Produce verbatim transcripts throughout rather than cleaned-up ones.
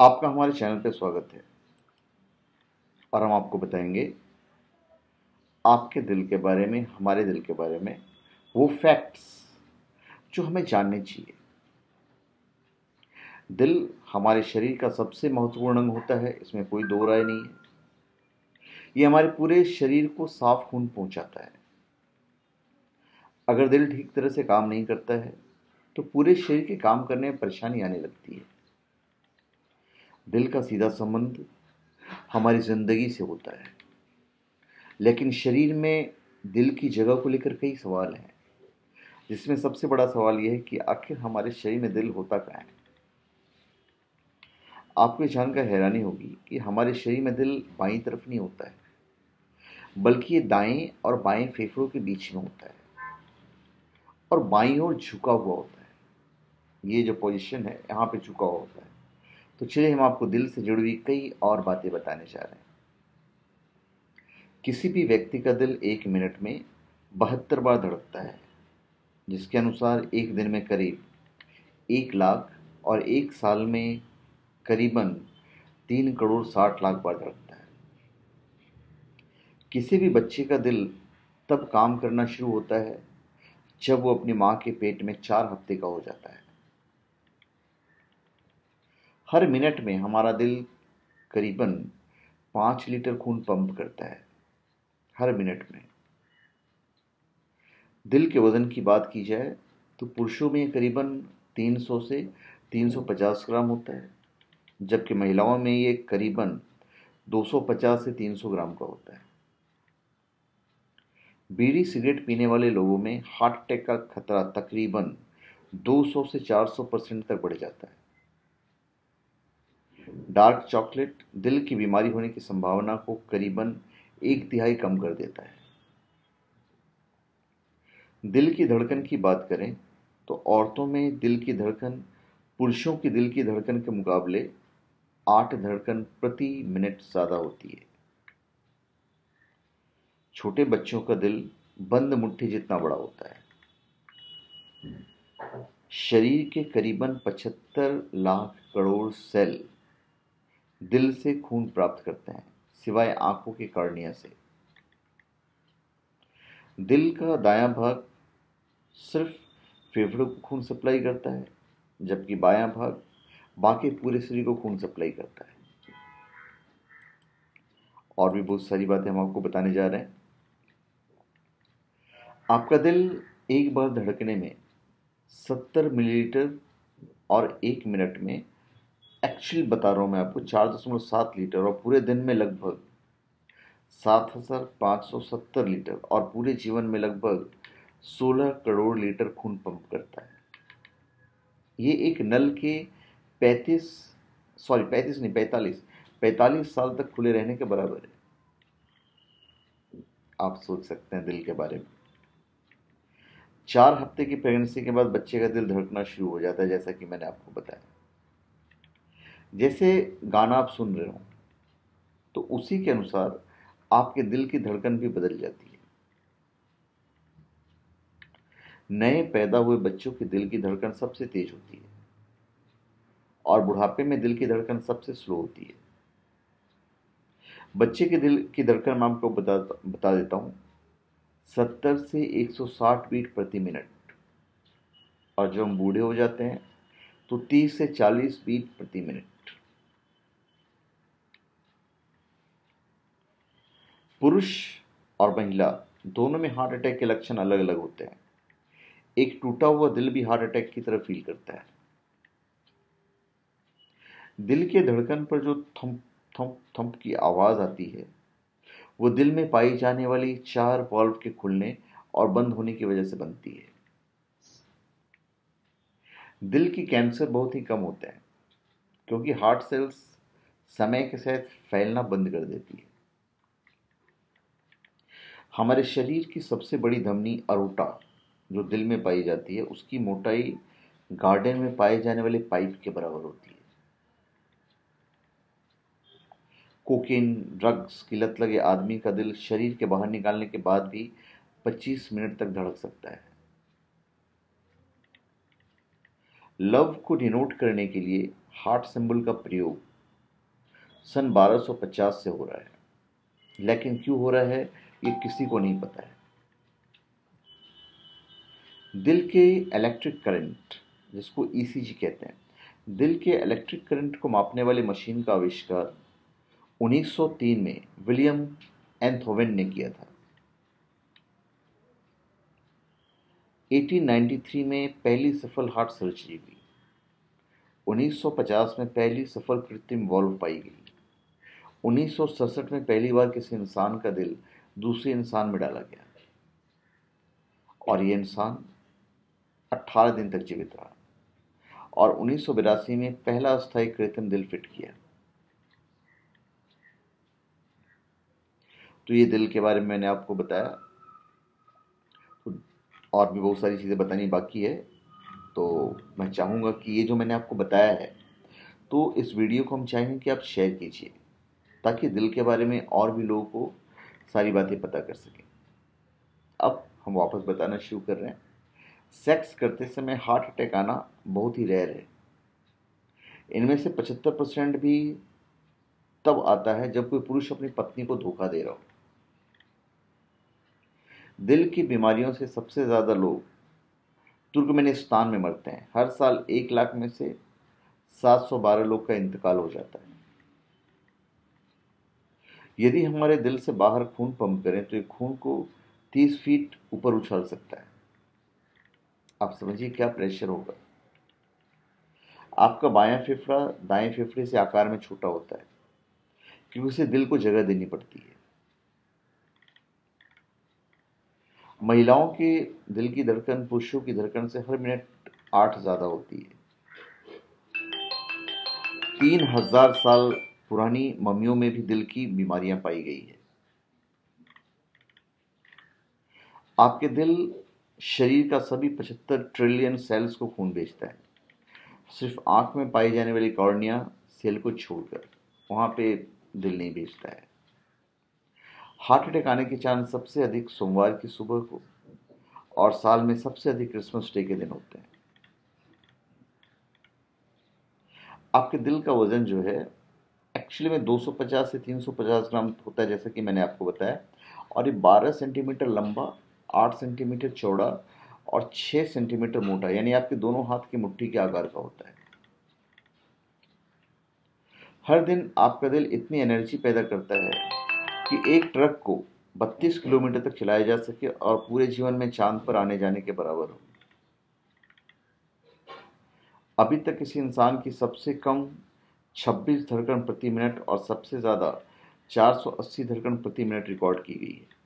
आपका हमारे चैनल पर स्वागत है और हम आपको बताएंगे आपके दिल के बारे में, हमारे दिल के बारे में वो फैक्ट्स जो हमें जानने चाहिए। दिल हमारे शरीर का सबसे महत्वपूर्ण अंग होता है, इसमें कोई दो राय नहीं है। ये हमारे पूरे शरीर को साफ खून पहुंचाता है। अगर दिल ठीक तरह से काम नहीं करता है तो पूरे शरीर के काम करने में परेशानी आने लगती है। दिल का सीधा संबंध हमारी ज़िंदगी से होता है, लेकिन शरीर में दिल की जगह को लेकर कई सवाल हैं, जिसमें सबसे बड़ा सवाल यह है कि आखिर हमारे शरीर में दिल होता कहाँ है। आपको जानकर हैरानी होगी कि हमारे शरीर में दिल बाईं तरफ नहीं होता है, बल्कि ये दाएं और बाएं फेफड़ों के बीच में होता है और बाईं ओर झुका हुआ होता है। ये जो पोजीशन है, यहाँ पे झुका हुआ होता है। तो चलिए हम आपको दिल से जुड़ी हुई कई और बातें बताने जा रहे हैं। किसी भी व्यक्ति का दिल एक मिनट में बहत्तर बार धड़कता है, जिसके अनुसार एक दिन में करीब एक लाख और एक साल में करीबन तीन करोड़ साठ लाख बार धड़कता है। किसी भी बच्चे का दिल तब काम करना शुरू होता है जब वो अपनी माँ के पेट में चार हफ्ते का हो जाता है। हर मिनट में हमारा दिल करीबन पाँच लीटर खून पंप करता है। हर मिनट में दिल के वजन की बात की जाए तो पुरुषों में करीबन तीन सौ से तीन सौ पचास ग्राम होता है, जबकि महिलाओं में ये करीबन दो सौ पचास से तीन सौ ग्राम का होता है। बीड़ी सिगरेट पीने वाले लोगों में हार्ट अटैक का खतरा तकरीबन दो सौ से चार सौ परसेंट तक बढ़ जाता है। डार्क चॉकलेट दिल की बीमारी होने की संभावना को करीबन एक तिहाई कम कर देता है। दिल की धड़कन की बात करें तो औरतों में दिल की धड़कन पुरुषों की दिल की धड़कन के मुकाबले आठ धड़कन प्रति मिनट ज़्यादा होती है। छोटे बच्चों का दिल बंद मुट्ठी जितना बड़ा होता है। शरीर के करीबन पचहत्तर लाख करोड़ सेल दिल से खून प्राप्त करते हैं, सिवाय आंखों के कार्निया से। दिल का दायां भाग सिर्फ फेफड़ों को खून सप्लाई करता है, जबकि बायां भाग बाकी पूरे शरीर को खून सप्लाई करता है। और भी बहुत सारी बातें हम आपको बताने जा रहे हैं। आपका दिल एक बार धड़कने में सत्तर मिलीलीटर और एक मिनट में, एक्चुअली बता रहा हूँ मैं आपको, चार दशमलव सात लीटर और पूरे दिन में लगभग सात हज़ार पाँच सौ सत्तर लीटर और पूरे जीवन में लगभग सोलह करोड़ लीटर खून पंप करता है। ये एक नल के पैंतीस सॉरी पैंतीस नहीं पैंतालीस पैंतालीस साल तक खुले रहने के बराबर है। आप सोच सकते हैं दिल के बारे में। चार हफ्ते की प्रेगनेंसी के बाद बच्चे का दिल धड़कना शुरू हो जाता है, जैसा कि मैंने आपको बताया। जैसे गाना आप सुन रहे हो तो उसी के अनुसार आपके दिल की धड़कन भी बदल जाती है। नए पैदा हुए बच्चों के दिल की धड़कन सबसे तेज होती है और बुढ़ापे में दिल की धड़कन सबसे स्लो होती है। बच्चे के दिल की धड़कन मैं आपको बता बता देता हूँ, सत्तर से एक सौ साठ बीट प्रति मिनट, और जब हम बूढ़े हो जाते हैं तो तीस से चालीस बीट प्रति मिनट। पुरुष और महिला दोनों में हार्ट अटैक के लक्षण अलग अलग होते हैं। एक टूटा हुआ दिल भी हार्ट अटैक की तरह फील करता है। दिल के धड़कन पर जो थम्प थम्प थम्प की आवाज़ आती है, वो दिल में पाई जाने वाली चार वाल्व के खुलने और बंद होने की वजह से बनती है। दिल की कैंसर बहुत ही कम होते हैं, क्योंकि हार्ट सेल्स समय के साथ फैलना बंद कर देती है। हमारे शरीर की सबसे बड़ी धमनी अरोटा जो दिल में पाई जाती है, उसकी मोटाई गार्डन में पाए जाने वाले पाइप के बराबर होती है। कोकेन ड्रग्स की लत लगे आदमी का दिल शरीर के बाहर निकालने के बाद भी पच्चीस मिनट तक धड़क सकता है। लव को डिनोट करने के लिए हार्ट सिंबल का प्रयोग सन बारह सौ पचास से हो रहा है, लेकिन क्यों हो रहा है ये किसी को नहीं पता है। दिल के इलेक्ट्रिक करंट, जिसको ई सी जी कहते हैं, दिल के इलेक्ट्रिक करंट को मापने वाली मशीन का आविष्कार उन्नीस सौ तीन में विलियम एंथोवन ने किया था। अठारह सौ तिरानवे में पहली सफल हार्ट सर्जरी हुई। उन्नीस सौ पचास में पहली सफल कृत्रिम वॉल्व पाई गई। उन्नीस सौ सड़सठ में पहली बार किसी इंसान का दिल दूसरे इंसान में डाला गया और यह इंसान अठारह दिन तक जीवित रहा। और उन्नीस सौ बिरासी में पहला अस्थायी कृत्रिम दिल फिट किया। तो ये दिल के बारे में मैंने आपको बताया, और भी बहुत सारी चीज़ें बतानी बाकी है। तो मैं चाहूँगा कि ये जो मैंने आपको बताया है, तो इस वीडियो को हम चाहेंगे कि आप शेयर कीजिए, ताकि दिल के बारे में और भी लोगों को सारी बातें पता कर सकें। अब हम वापस बताना शुरू कर रहे हैं। सेक्स करते समय हार्ट अटैक आना बहुत ही रेयर है। इनमें से पचहत्तर परसेंट भी तब आता है जब कोई पुरुष अपनी पत्नी को धोखा दे रहा हो। दिल की बीमारियों से सबसे ज़्यादा लोग तुर्कमेनिस्तान में मरते हैं। हर साल एक लाख में से सात सौ बारह लोग का इंतकाल हो जाता है। यदि हमारे दिल से बाहर खून पंप करें तो ये खून को तीस फीट ऊपर उछाल सकता है। आप समझिए क्या प्रेशर होगा। आपका बायां फेफड़ा दाएं फेफड़े से आकार में छोटा होता है, क्योंकि उसे दिल को जगह देनी पड़ती है। महिलाओं के दिल की धड़कन पुरुषों की धड़कन से हर मिनट आठ ज़्यादा होती है। तीन हजार साल पुरानी मम्मियों में भी दिल की बीमारियां पाई गई है। आपके दिल शरीर का सभी पचहत्तर ट्रिलियन सेल्स को खून भेजता है। सिर्फ आंख में पाई जाने वाली कॉर्निया सेल को छोड़कर वहां पे दिल नहीं भेजता है। हार्ट अटैक आने के चांस सबसे अधिक सोमवार की सुबह को और साल में सबसे अधिक क्रिसमस डे के दिन होते हैं। आपके दिल का वजन जो है एक्चुअली में दो सौ पचास से तीन सौ पचास ग्राम होता है, जैसा कि मैंने आपको बताया। और ये बारह सेंटीमीटर लंबा, आठ सेंटीमीटर चौड़ा और छह सेंटीमीटर मोटा, यानी आपके दोनों हाथ की मुट्ठी के आकार का होता है। हर दिन आपका दिल इतनी एनर्जी पैदा करता है कि एक ट्रक को बत्तीस किलोमीटर तक चलाया जा सके और पूरे जीवन में चांद पर आने जाने के बराबर हो। अभी तक किसी इंसान की सबसे कम छब्बीस धड़कन प्रति मिनट और सबसे ज़्यादा चार सौ अस्सी धड़कन प्रति मिनट रिकॉर्ड की गई है।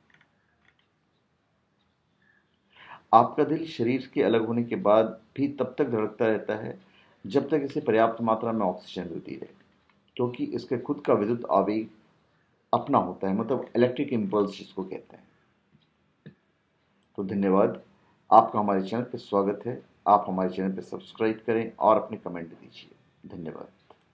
आपका दिल शरीर के अलग होने के बाद भी तब तक धड़कता रहता है जब तक इसे पर्याप्त मात्रा में ऑक्सीजन मिलती रहे, क्योंकि इसके खुद का विद्युत आवेग अपना होता है, मतलब इलेक्ट्रिक इंपल्स जिसको कहते हैं। तो धन्यवाद, आपका हमारे चैनल पर स्वागत है। आप हमारे चैनल पर सब्सक्राइब करें और अपने कमेंट दीजिए। धन्यवाद।